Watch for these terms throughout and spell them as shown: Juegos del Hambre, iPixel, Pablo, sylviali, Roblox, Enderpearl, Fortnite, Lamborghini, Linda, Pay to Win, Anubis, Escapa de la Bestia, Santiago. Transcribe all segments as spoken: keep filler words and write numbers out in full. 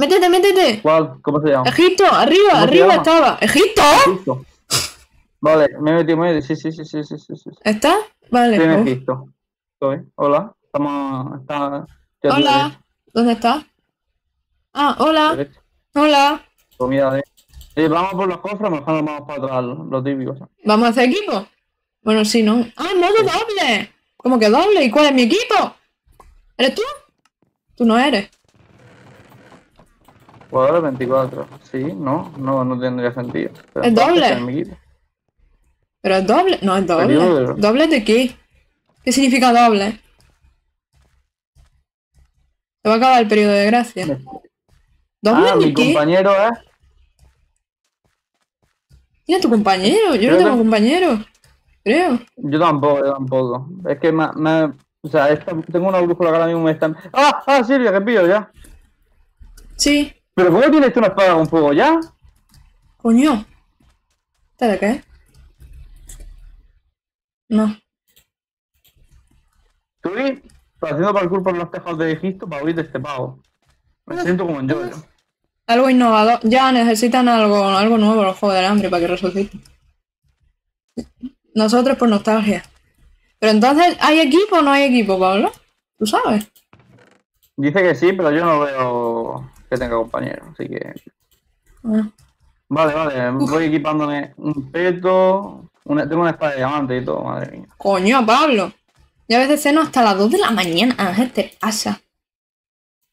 Métete, métete. ¿Cuál? ¿Cómo se llama? Egipto, arriba, arriba estaba. ¿Egipto? Egipto. Vale, me metí, me metí. Sí, sí, sí, sí, sí, sí. ¿Está? Vale. Sí, me Egipto. Estoy. Hola. Estamos. Está... Hola. ¿Dónde está? Ah, hola. Derecho. Hola. Comida de. Eh, vamos por los cofres, mejor nos vamos para atrás, los típicos. ¿Vamos a hacer equipo? Bueno, sí, ¿no? ¡Ah, modo sí. doble! ¿Cómo que doble? ¿Y cuál es mi equipo? ¿Eres tú? Tú no eres. Jugadores veinticuatro. Sí, no, no, no tendría sentido. Pero ¿es doble? ¿Pero es doble? No, es doble. Periodo. ¿Doble de qué? ¿Qué significa doble? Se va a acabar el periodo de gracia. Sí. ¿Doble ah, de mi qué? Compañero es... ¿eh? Mira tu compañero, yo creo no tengo que... compañero, creo. Yo tampoco, yo tampoco. Es que me, me o sea, esta, tengo una brújula que ahora mismo me están. ¡Ah! ¡Ah, Silvia, que pillo ya! Sí. ¿Pero cómo tienes tú una espada con fuego ya? Coño. ¿Esta de qué? No. Tú estás haciendo parkour por los tejados de Egipto para huir de este pavo. Me no, siento como en yo. No. Algo innovador. Ya necesitan algo, algo nuevo los juegos del hambre para que resuciten. Nosotros por nostalgia. Pero entonces, ¿hay equipo o no hay equipo, Pablo? ¿Tú sabes? Dice que sí, pero yo no veo que tenga compañero, así que... Ah. Vale, vale, uf. Voy equipándome un peto, una, tengo una espada de diamante y todo, madre mía. Coño, Pablo. Ya a veces ceno hasta las dos de la mañana, Ángel, te pasa.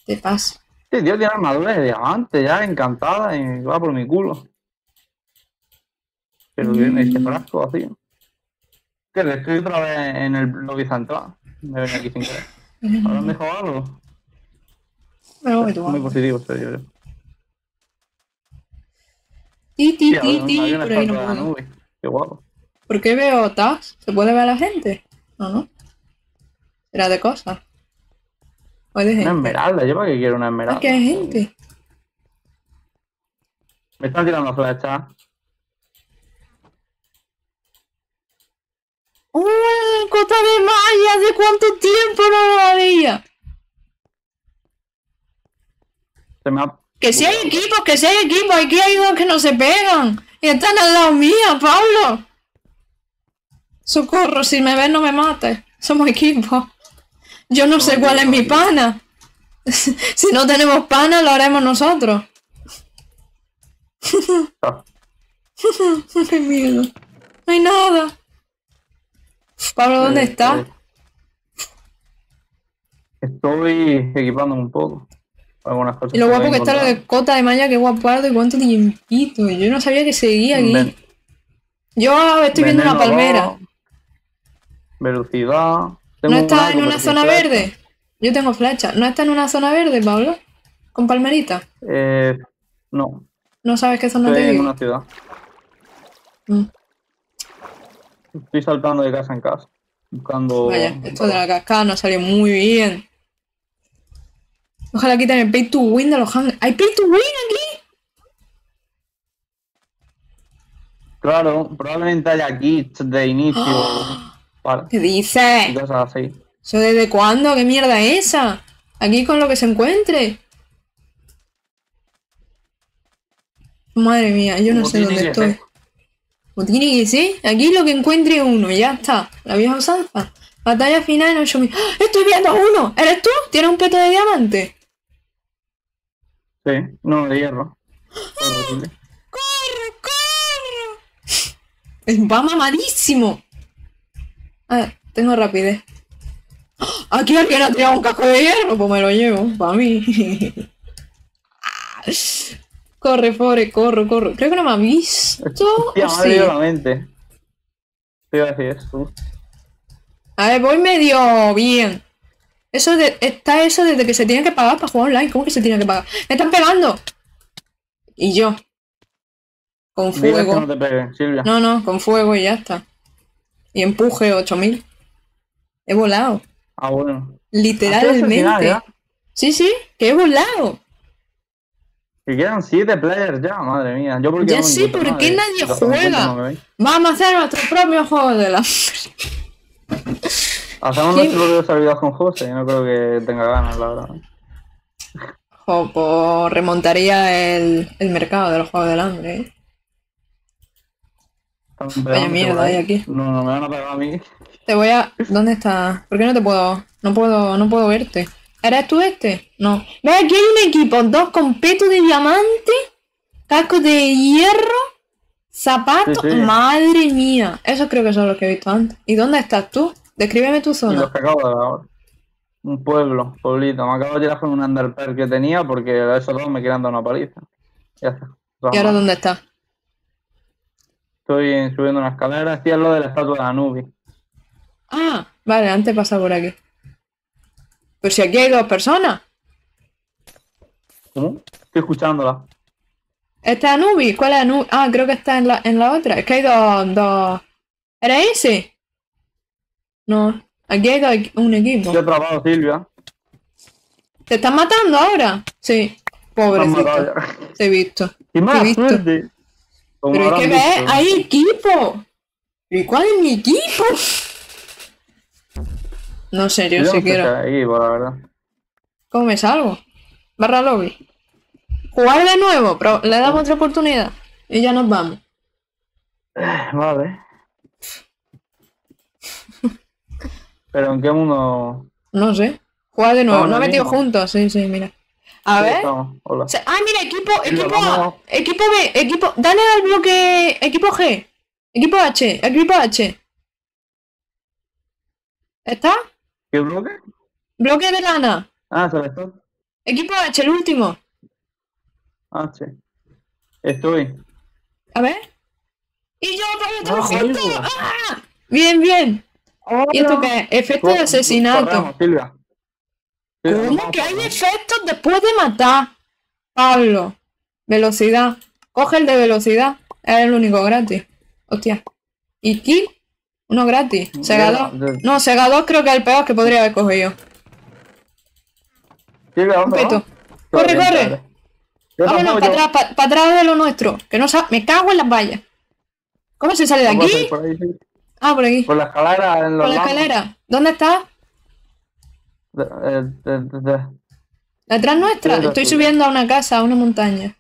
Te pasa. Este tío tiene armadura de diamante, ya encantada y va por mi culo. Pero viene mm. este frasco vacío. Que le estoy otra vez en el lobby central. Me venía aquí sin querer. ¿Habrán dejado algo? Pero voy muy positivo, serio. Ti, ti, ti, ti, por ahí no puedo. Qué guapo. ¿Por qué veo tags? ¿Se puede ver a la gente? No, no. Era de cosas. Una esmeralda, ¿yo para qué quiero una esmeralda? ¿Qué gente? Me están tirando flechas. ¡Uh! ¡Costa de Maya! ¿Hace cuánto tiempo no lo había? Se me ha... ¡Que si hay equipos! ¡Que si hay equipos! ¡Aquí hay dos que no se pegan! ¡Y están al lado mío, Pablo! ¡Socorro! Si me ves no me mates. Somos equipos. Yo no, no sé cuál es mi pana. Si no tenemos pana, lo haremos nosotros. Ah. ¡Qué miedo! ¡No hay nada! Pablo, ¿dónde sí, estás? Estoy equipándome un poco. Algunas cosas. Y lo guapo que está lo de Cota de Maya, qué guapardo y cuánto tiempito. Yo no sabía que seguía aquí. Ven... Yo estoy Veneno, viendo una palmera. Velocidad... Tengo ¿no está en una zona flecha. Verde? Yo tengo flecha. ¿No está en una zona verde, Pablo? ¿Con palmerita? Eh... No. ¿No sabes qué zona te digo? Estoy en una ciudad. Mm. Estoy saltando de casa en casa. Buscando... Vaya, esto de la cascada no salió muy bien. Ojalá quiten el pay to win de los hangers. ¿Hay pay to win aquí? Claro, probablemente haya kits de inicio. ¡Oh! Vale. ¿Qué dices? ¿Eso desde cuándo? ¿Qué mierda es esa? Aquí con lo que se encuentre. Madre mía, yo no sé dónde estoy. ¿O tiene que ser? Aquí lo que encuentre uno, ya está. La vieja usanza. Batalla final en ocho minutos. ¡Ah! ¡Estoy viendo a uno! ¿Eres tú? ¿Tienes un peto de diamante? Sí, no, de hierro. ¡Corre, corre! ¡Va mamadísimo! Ah, tengo rapidez. Aquí alguien ha tirado un casco de hierro, pues me lo llevo, para mí. Corre, pobre, corro, corro. Creo que no me ha visto. Tía, sí. Violamente. Te iba a decir eso. A ver, voy medio bien. Eso de, está eso desde que se tiene que pagar para jugar online. ¿Cómo que se tiene que pagar? ¡Me están pegando! Y yo. Con fuego. No, te peguen, Silvia. no, no, con fuego y ya está. Y empuje ocho mil. He volado. Ah, bueno. Literalmente. Sí, sí, que he volado. Y quedan siete players ya, madre mía. Yo porque ya no sí, ¿por qué nadie juega? Vamos a hacer nuestro propio juego de la... Hacemos nuestro propio servidor con José. Yo no creo que tenga ganas, la verdad. Jopo, remontaría el, el mercado del juego del hambre, ¿eh? Vaya mierda hay aquí. No, no me van a pegar a mí. Te voy a... ¿Dónde estás? ¿Por qué no te puedo...? No puedo... No puedo verte. ¿Eres tú este? No. ¿Ves? Aquí hay un equipo. Dos con peto de diamante, casco de hierro, zapatos... Sí, sí. ¡Madre mía! Esos creo que son los que he visto antes. ¿Y dónde estás tú? Descríbeme tu zona. Y los que acabo de dar. Un pueblo, pueblito. Me acabo de tirar con un underpair que tenía porque a esos dos me querían dar una paliza. Ya está. Vamos. ¿Y ahora dónde estás? Estoy subiendo una escalera, estoy al lado de la estatua de Anubis. Ah, vale, antes pasa por aquí. Pero si aquí hay dos personas. ¿Cómo? Estoy escuchándola. ¿Esta es Anubis? ¿Cuál es Anubis? Ah, creo que está en la, en la otra. Es que hay dos... dos... ¿Era ese? No, aquí hay dos, un equipo. Yo trabajo, Silvia. ¿Te están matando ahora? Sí. Pobrecito. Te he visto. Y más, te he visto. Pero es que ves, hay equipo. ¿Y cuál es mi equipo? No sé, yo si quiero equipo, la verdad. ¿Cómo me salgo? Barra lobby. Jugar de nuevo, pero le damos otra oportunidad. Y ya nos vamos. Vale. ¿Pero en qué mundo? No sé. Jugar de nuevo. Nos he metido juntos, sí, sí, mira. A ver. Hola. Ah, mira, equipo, equipo A, equipo B, equipo... Dale al bloque... Equipo G. Equipo H, equipo H. ¿Está? ¿Qué bloque? Bloque de lana. Ah, se está. Equipo H, el último. H. Estoy. A ver. ¡Y yo, pero estamos juntos! ¡Ah! Bien, bien. ¿Y esto qué es? Efecto de asesinato. ¿Cómo que hay efectos después de matar? Pablo. Velocidad. Coge el de velocidad. Es el único gratis. Hostia. ¿Y kill? Uno gratis. Sega dos. No, Sega dos creo que es el peor que podría haber cogido. Un peto. Corre, corre. Vámonos para atrás, para pa atrás de lo nuestro. Que no sa Me cago en las vallas. ¿Cómo se sale de aquí? Ah, por aquí. Por la escalera. En por la escalera. ¿Dónde estás? Detrás nuestra, estoy subiendo a una casa, a una montaña.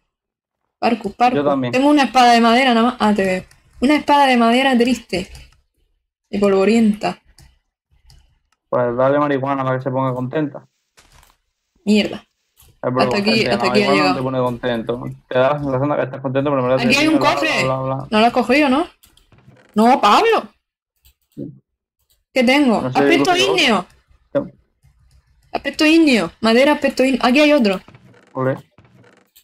Parkour, parkour. Yo también. Tengo una espada de madera nada más. Ah, te veo. Una espada de madera triste. Y polvorienta. Pues dale marihuana para que se ponga contenta. Mierda. Hasta aquí, hasta aquí ha llegado. No te pone contento. Te da la sensación de que estás contento, pero me Aquí hay un cofre. Bla, bla, bla. No lo has cogido, ¿no? No, Pablo. ¿Qué tengo? No sé, ¿has visto ígneo? Aspecto indio, madera, aspecto indio. Aquí hay otro. Olé.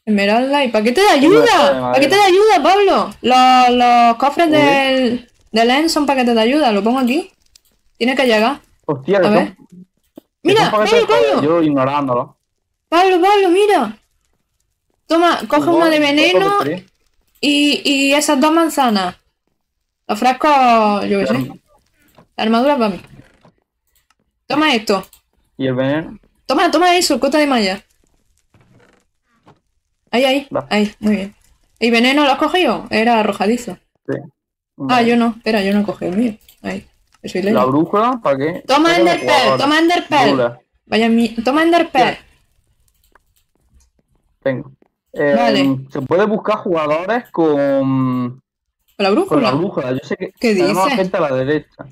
Esmeralda, ¿y para qué te da ayuda? ¿Para qué te da ayuda, Pablo? Los, los cofres Olé. del del Enson para que te da ayuda. Lo pongo aquí. Tiene que llegar. Hostia, a ver. Son... Mira, mira, Pablo. Yo ignorándolo. Pablo, Pablo, mira. Toma, coge no, una de veneno y, y esas dos manzanas. Los frascos, yo qué sé. La armadura para mí. Toma esto. ¿Y el veneno? Toma, toma eso, cota de malla. Ahí, ahí, Va. ahí, muy bien. ¿Y veneno lo has cogido? Era arrojadizo. Sí. Vale. Ah, yo no, espera, yo no he cogido el mío. Ahí, yo soy ley. ¿La brújula? ¿Para qué? Toma Enderpearl, toma Enderpearl. Vaya mi... Toma Enderpearl. Tengo. Eh, vale. Se puede buscar jugadores con... ¿Con la brújula? Con la brújula, yo sé que... ¿Qué dices? Tenemos gente a la derecha.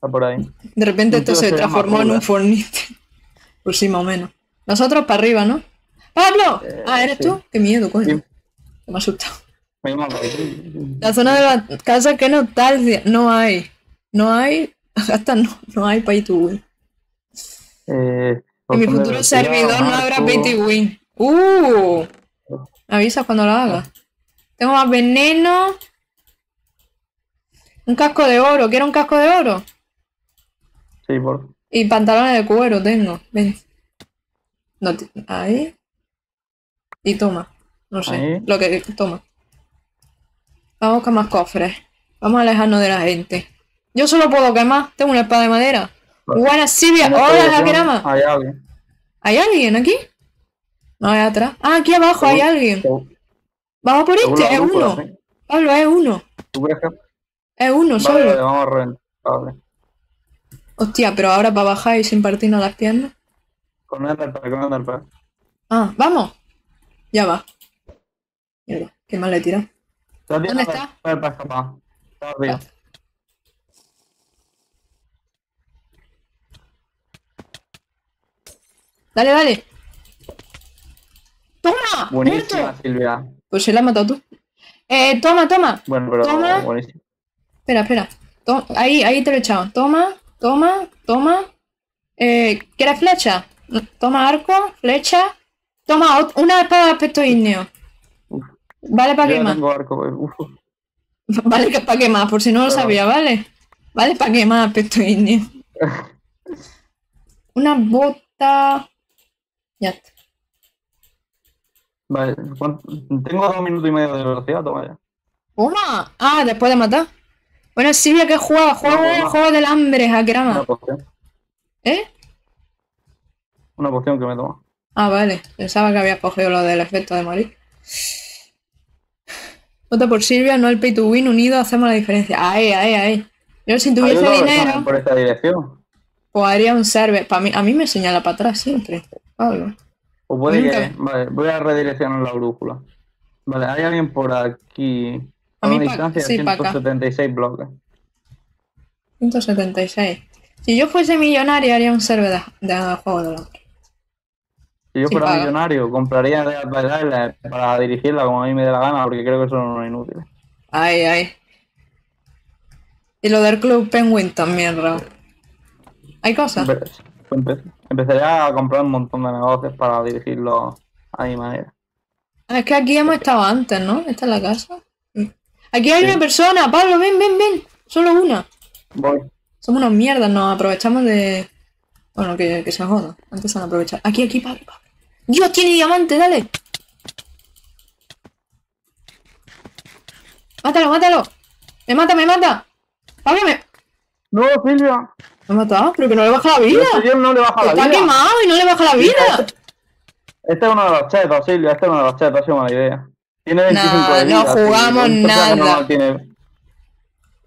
Por ahí. De repente esto se transformó en un Fortnite. Pues sí, más o menos. Nosotros para arriba, ¿no? ¡Pablo! Eh, ah, ¿eres sí. tú? Qué miedo, coño. Sí. Me ha asustado. Me la zona de la casa, qué nostalgia. No hay. No hay. Hasta no, no hay pay to win. Eh, en mi futuro servidor no habrá pay to win. ¡Uh! Me avisas cuando lo haga. Tengo más veneno. Un casco de oro. ¿Quiero un casco de oro? Sí, por... Y pantalones de cuero tengo. Ven. No te... Ahí. Y toma. No sé. Ahí. Lo que toma. Vamos a buscar más cofres. Vamos a alejarnos de la gente. Yo solo puedo quemar. Tengo una espada de madera. Vale. Buena Silvia. Hola, Jaquirama. Hay alguien. ¿Hay alguien aquí? No, hay atrás. Ah, aquí abajo hay alguien. Vamos por este. Es uno. Pablo, es uno. Es uno vale, solo. Vale, vamos a reventar. Vale. Hostia, pero ahora para bajar y sin partirnos las piernas. Con el arpa, con el arpa. Ah, vamos. Ya va. Mierda, qué mal le tira. ¿Dónde está? Todavía. Dale, dale. ¡Toma! Buenísima, muerto. Silvia. Pues se la ha matado tú. Eh, toma, toma. Bueno, pero toma. Buenísimo. Espera, espera. Toma. Ahí, ahí te lo he echado. Toma, toma, toma. Eh, ¿quieres flecha? Toma arco, flecha. Toma una espada de aspecto ígneo. Vale para quemar. Vale para quemar, por si no lo sabía, ¿vale? Vale para quemar aspecto ígneo. Una bota. Ya está. Vale, ¿cuánto? Tengo dos minutos y medio de velocidad, toma ya. ¡Toma! Ah, después de matar. Bueno, Silvia, ¿qué juega? Juega el juego del hambre, Jaquerama. Una poción. ¿Eh? Una poción que me toma. Ah, vale. Pensaba que había cogido lo del efecto de morir. Vota por Silvia, no el pay to win. Unido hacemos la diferencia. Ahí, ahí, ahí. Yo si tuviese dinero... por esta dirección. Pues haría un server. Pa mí, a mí me señala para atrás siempre. Pablo. O puede que... Vale, voy a redireccionar la brújula. Vale, hay alguien por aquí. A, a una distancia de sí, ciento setenta y seis bloques. ciento setenta y seis. Si yo fuese millonario, haría un server de, de juego de los... Si yo fuera pagar. millonario, compraría real para dirigirla como a mí me dé la gana, porque creo que son unos inútiles. Ay, ay. Y lo del Club Penguin también, Raúl. ¿Hay cosas? Empe Empezaría a comprar un montón de negocios para dirigirlo a mi manera. Es que aquí hemos estado antes, ¿no? Esta es la casa. Aquí hay sí. una persona, Pablo, ven, ven, ven. Solo una. Voy. Somos unas mierdas, nos aprovechamos de... Bueno, que, que se joda. Antes se van a aprovechar. Aquí, aquí, Pablo, Pablo. ¡Dios, tiene diamante, dale! ¡Mátalo, mátalo! ¡Me mata, me mata! ¡Pablo, me...! ¡No, Silvia! ¿Me ha matado? ¡Pero que no le baja la vida! Este no le baja la vida. ¡Está quemado y no le baja la vida! Este, este es uno de los chetos, Silvia. Este es uno de los chetos, ha sido mala idea. Tiene veinticinco nah, de vida. No jugamos sí, nada. Tiene...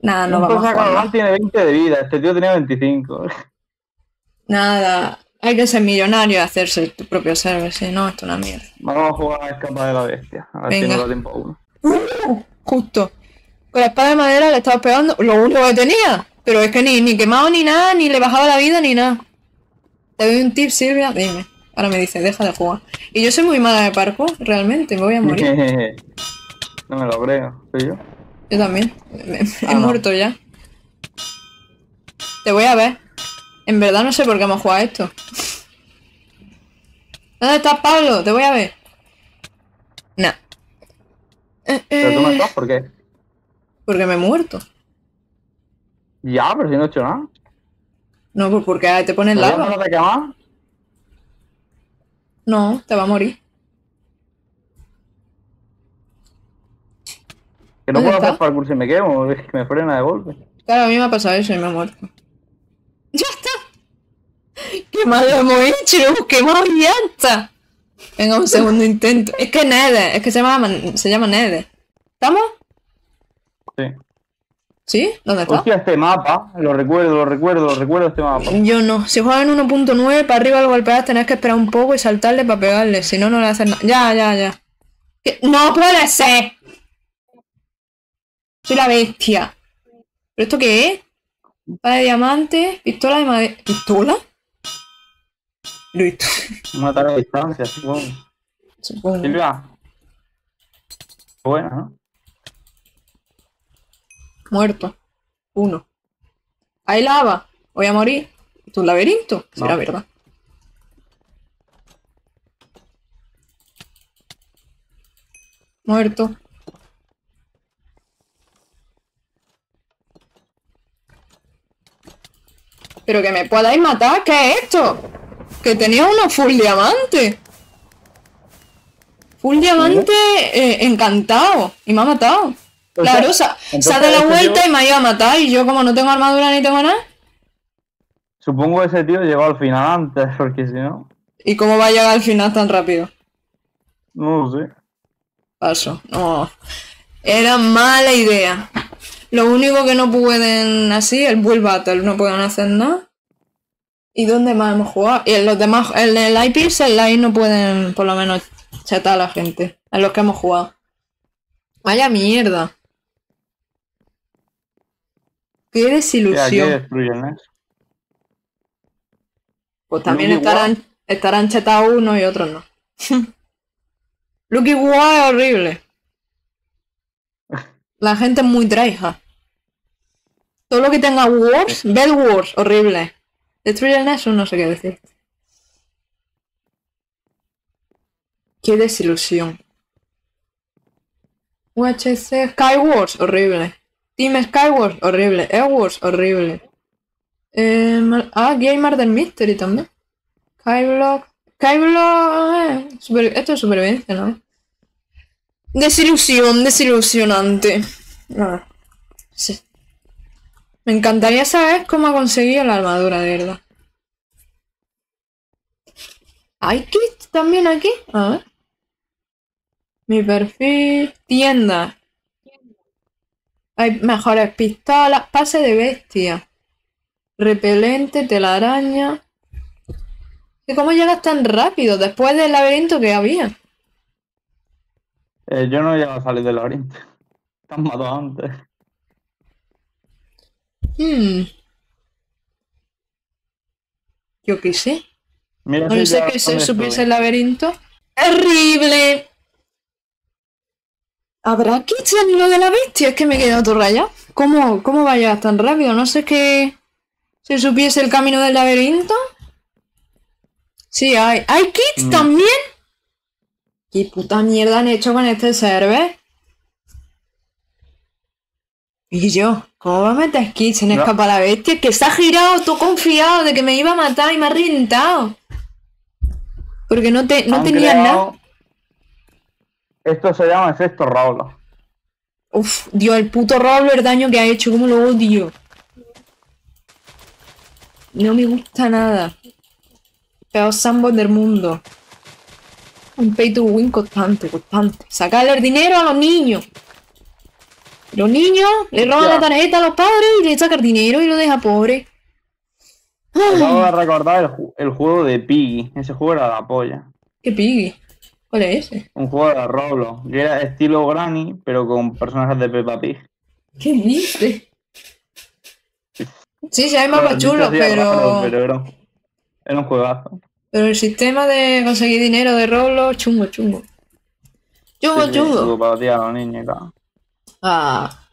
Nada, no vamos a jugar. Tiene veinte de vida. Este tío tenía veinticinco. Nada, hay que ser millonario y hacerse tu propio server, si no, esto es una mierda. Vamos a jugar a escapar de la bestia, a ver Venga. si nos da tiempo a uno. Uh, justo. Con la espada de madera le estaba pegando lo único que tenía, pero es que ni, ni quemado ni nada, ni le bajaba la vida ni nada. Te doy un tip, Silvia, dime. Ahora me dice, deja de jugar. Y yo soy muy mala de parkour, realmente, me voy a morir. No me lo creo, ¿soy yo? Yo también, me, me, ah, he no. muerto ya. Te voy a ver. En verdad no sé por qué hemos jugado esto. ¿Dónde estás, Pablo? Te voy a ver. Nah. Eh, ¿Pero tú me estás? ¿Por qué? Porque me he muerto. Ya, pero si no he hecho nada. No, pues porque te pones lava. ¿No te quemas? No, te va a morir. Que no puedo hacer parkour si me quemo, es que me frena de golpe. Claro, a mí me ha pasado eso y me he muerto. ¡Ya está! ¡Qué mal lo hemos hecho! ¡Lo hemos quemado y ya está! Venga, un segundo intento. Es que Nede, es que se llama, se llama Nede. ¿Estamos? Sí. ¿Sí? ¿Dónde está? Hostia, este mapa, lo recuerdo, lo recuerdo, lo recuerdo este mapa. Yo no. Si juegas en uno punto nueve, para arriba al golpear tenés que esperar un poco y saltarle para pegarle. Si no, no le haces nada. Ya, ya, ya. ¿Qué? ¡No puede ser! Soy la bestia. ¿Pero esto qué es? Para de diamantes, pistola de madera. ¿Pistola? Listo. Matar a distancia, supongo. Supongo. Silvia. Buena, ¿no? Muerto. Uno. Hay lava. Voy a morir. ¿Esto es un laberinto? No. Será verdad. Muerto. Pero que me podáis matar, ¿qué es esto? Que tenía uno full diamante. Full diamante eh, encantado. Y me ha matado. Entonces, claro, se ha dado la vuelta tío... y me ha ido a matar. Y yo como no tengo armadura ni tengo nada. Supongo que ese tío llegó al final antes, porque si no... ¿Y cómo va a llegar al final tan rápido? No lo sé. Paso, no. Era mala idea. Lo único que no pueden así, el Bull Battle, no pueden hacer nada. ¿Y dónde más hemos jugado? Y en los demás, en el iPixel, ahí no pueden, por lo menos, chatar a la gente. En los que hemos jugado. Vaya mierda. Qué desilusión. Sí, aquí destruyen, ¿eh? Pues también Lucky estarán War. estarán chetados unos y otros no. Lucky War es horrible. La gente es muy traija. Todo lo que tenga Wars, Bed Wars, horrible. Destruyen eso, no sé qué decir. Qué desilusión. U H C Skywars, horrible. Team Skywars, horrible. Airwars, horrible. Eh, ah, Gamer del Mystery también. Skyblock. Skyblock. Eh, super, esto es supervivencia, ¿no? Desilusión, desilusionante. Ah, sí. Me encantaría saber cómo ha conseguido la armadura, de verdad. ¿Hay kits también aquí? A ver. Mi perfil. Tienda. Hay mejores pistolas. Pase de bestia. Repelente, telaraña. ¿Y cómo llegas tan rápido después del laberinto que había? Eh, yo no llego a salir del laberinto. Te han matado antes. Hmm. Yo qué sé. Mira, no si sé que se supiese el laberinto. ¡Horrible! ¿Habrá kits en lo de la bestia? Es que me he quedado todo rayado. ¿Cómo, cómo va a llegar tan rápido? No sé qué. Si supiese el camino del laberinto. Sí, hay. ¿Hay kits mm. también? ¿Qué puta mierda han hecho con este server? Y yo, ¿cómo va a meter kits en no. escapa la bestia? Que se ha girado, todo confiado de que me iba a matar y me ha reventado. Porque no, te, no tenía creado... nada. Esto se llama efecto Roblox. Uf, Dios, el puto Roblox, el daño que ha hecho, cómo lo odio. No me gusta nada. Peor sandbox del mundo. Un pay to win constante, constante. Sacarle el dinero a los niños. Los niños le roban ya. la tarjeta a los padres y le sacan dinero y lo deja pobre. Vamos a recordar el, ju el juego de Piggy. Ese juego era la polla. ¿Qué Piggy? ¿Cuál es ese? Un juego de Roblox. Que era estilo Granny, pero con personajes de Peppa Pig. ¿Qué dices? Sí, sí, hay mapas chulos, pero... pero era, un... era un juegazo. Pero el sistema de conseguir dinero de Roblox, chungo, chungo. Chungo, sí, chungo. Para ti a los niños, claro. Ah,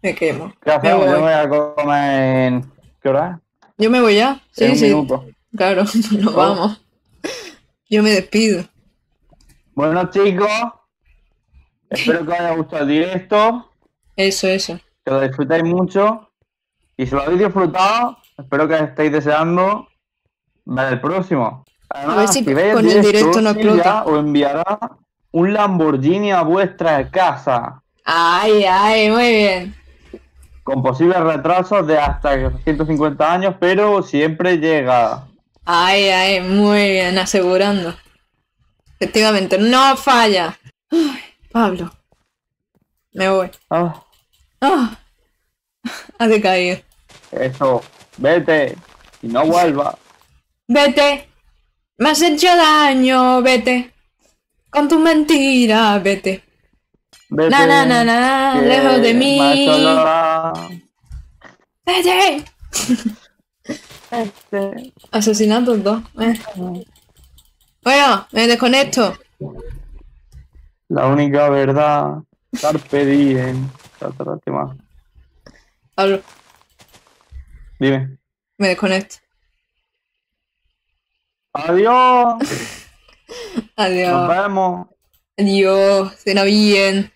me quemo. ¿Qué hacemos? Yo me voy a comer en... ¿Qué hora es? Yo me voy ya. Sí, en un sí. Minuto. Claro, nos vamos. Yo me despido. Bueno, chicos. Espero que os haya gustado el directo. Eso, eso. Que lo disfrutéis mucho. Y si lo habéis disfrutado, espero que estéis deseando ver el próximo. Además, a ver si, si veis con el directo, directo no explota. Os enviará un Lamborghini a vuestra casa. Ay, ay, muy bien. Con posibles retrasos de hasta ciento cincuenta años, pero siempre llega. Ay, ay, muy bien, asegurando. Efectivamente, no falla. Ay, Pablo. Me voy. Ah. Ah. Ha decaído. Eso, vete. Y no vuelva. Vete. Me has hecho daño, vete. Con tus mentiras, vete. Vete, na, na, na, na, lejos de mí. Vete. Este. Asesinatos dos. Eh. Bueno, me desconecto. La única verdad. Carpe diem. Hablo. Dime. Me desconecto. Adiós. Adiós. Nos vemos. Adiós. Cena bien.